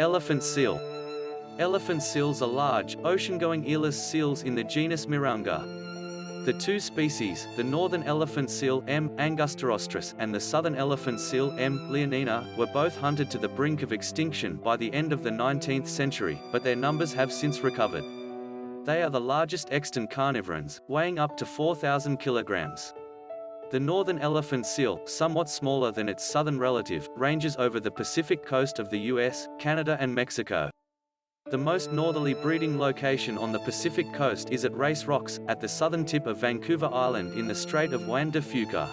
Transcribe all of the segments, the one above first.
Elephant seal. Elephant seals are large, ocean-going eelis seals in the genus Mirounga. The two species, the northern elephant seal M. angustirostris and the southern elephant seal M. leonina, were both hunted to the brink of extinction by the end of the 19th century, but their numbers have since recovered. They are the largest extant carnivores, weighing up to 4,000 kilograms. The northern elephant seal, somewhat smaller than its southern relative, ranges over the Pacific coast of the US, Canada and Mexico. The most northerly breeding location on the Pacific coast is at Race Rocks, at the southern tip of Vancouver Island in the Strait of Juan de Fuca.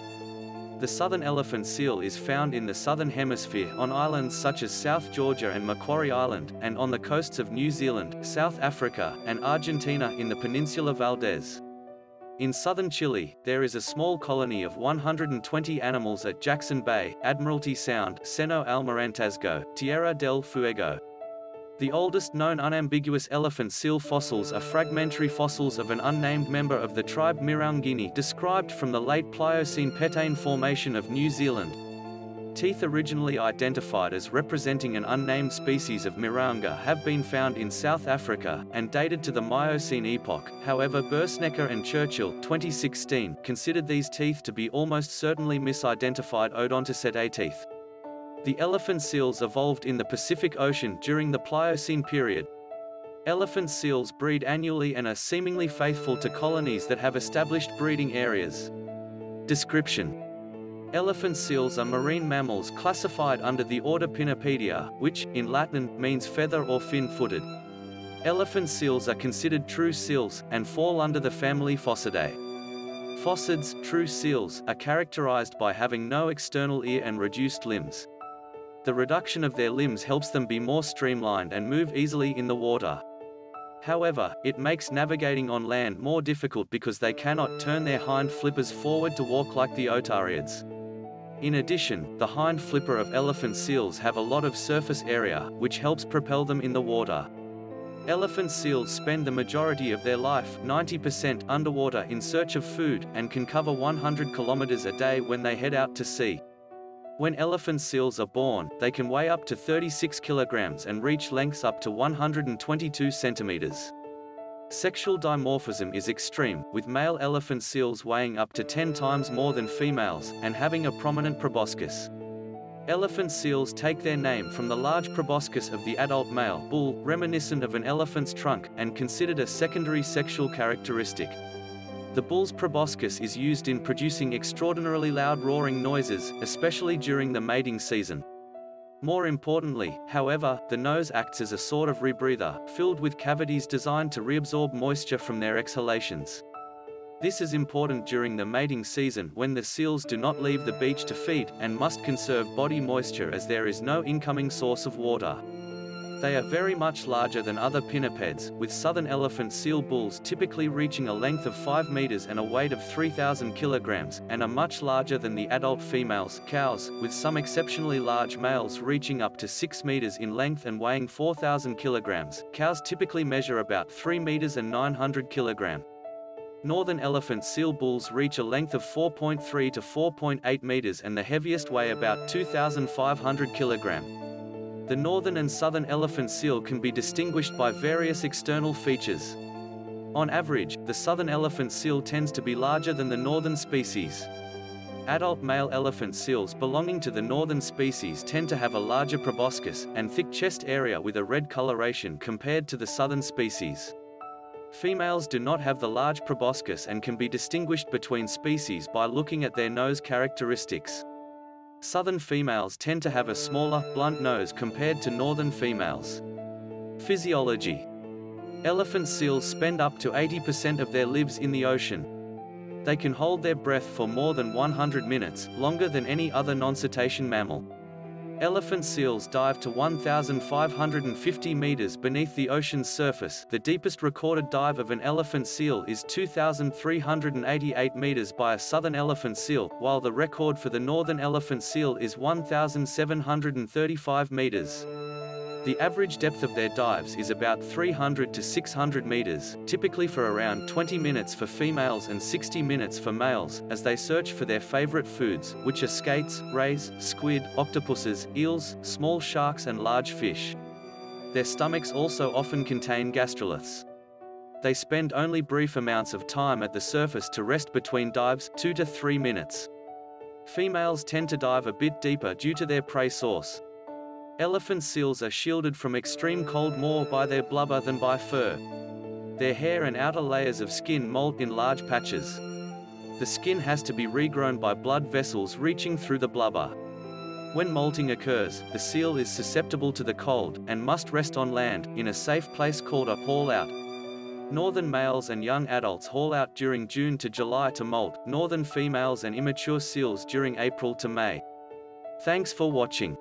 The southern elephant seal is found in the southern hemisphere on islands such as South Georgia and Macquarie Island, and on the coasts of New Zealand, South Africa, and Argentina in the Peninsula Valdez. In southern Chile, there is a small colony of 120 animals at Jackson Bay, Admiralty Sound, Seno Almirantazgo, Tierra del Fuego. The oldest known unambiguous elephant seal fossils are fragmentary fossils of an unnamed member of the tribe Miroungini described from the late Pliocene Petane formation of New Zealand. Teeth originally identified as representing an unnamed species of Mirounga have been found in South Africa, and dated to the Miocene epoch. However, Bursnecker and Churchill 2016 considered these teeth to be almost certainly misidentified odontocete teeth. The elephant seals evolved in the Pacific Ocean during the Pliocene period. Elephant seals breed annually and are seemingly faithful to colonies that have established breeding areas. Description. Elephant seals are marine mammals classified under the order Pinnipedia, which, in Latin, means feather or fin-footed. Elephant seals are considered true seals, and fall under the family Phocidae. Phocids, true seals, are characterized by having no external ear and reduced limbs. The reduction of their limbs helps them be more streamlined and move easily in the water. However, it makes navigating on land more difficult because they cannot turn their hind flippers forward to walk like the otariids. In addition, the hind flipper of elephant seals have a lot of surface area, which helps propel them in the water. Elephant seals spend the majority of their life, 90%, underwater in search of food, and can cover 100 kilometers a day when they head out to sea. When elephant seals are born, they can weigh up to 36 kilograms and reach lengths up to 122 centimeters. Sexual dimorphism is extreme, with male elephant seals weighing up to 10 times more than females, and having a prominent proboscis. Elephant seals take their name from the large proboscis of the adult male bull, reminiscent of an elephant's trunk, and considered a secondary sexual characteristic. The bull's proboscis is used in producing extraordinarily loud roaring noises, especially during the mating season. More importantly, however, the nose acts as a sort of rebreather, filled with cavities designed to reabsorb moisture from their exhalations. This is important during the mating season when the seals do not leave the beach to feed, and must conserve body moisture as there is no incoming source of water. They are very much larger than other pinnipeds, with southern elephant seal bulls typically reaching a length of 5 meters and a weight of 3,000 kilograms, and are much larger than the adult females, cows, with some exceptionally large males reaching up to 6 meters in length and weighing 4,000 kilograms. Cows typically measure about 3 meters and 900 kilograms. Northern elephant seal bulls reach a length of 4.3 to 4.8 meters and the heaviest weigh about 2,500 kilograms. The northern and southern elephant seal can be distinguished by various external features. On average, the southern elephant seal tends to be larger than the northern species. Adult male elephant seals belonging to the northern species tend to have a larger proboscis, and thick chest area with a red coloration compared to the southern species. Females do not have the large proboscis and can be distinguished between species by looking at their nose characteristics. Southern females tend to have a smaller, blunt nose compared to northern females. Physiology. Elephant seals spend up to 80% of their lives in the ocean. They can hold their breath for more than 100 minutes, longer than any other non-cetacean mammal. Elephant seals dive to 1,550 meters beneath the ocean's surface. The deepest recorded dive of an elephant seal is 2,388 meters by a southern elephant seal, while the record for the northern elephant seal is 1,735 meters. The average depth of their dives is about 300 to 600 meters, typically for around 20 minutes for females and 60 minutes for males, as they search for their favorite foods, which are skates, rays, squid, octopuses, eels, small sharks and large fish. Their stomachs also often contain gastroliths. They spend only brief amounts of time at the surface to rest between dives, 2 to 3 minutes. Females tend to dive a bit deeper due to their prey source. Elephant seals are shielded from extreme cold more by their blubber than by fur. Their hair and outer layers of skin molt in large patches. The skin has to be regrown by blood vessels reaching through the blubber. When molting occurs, the seal is susceptible to the cold, and must rest on land, in a safe place called a haul-out. Northern males and young adults haul out during June to July to molt, northern females and immature seals during April to May. Thanks for watching.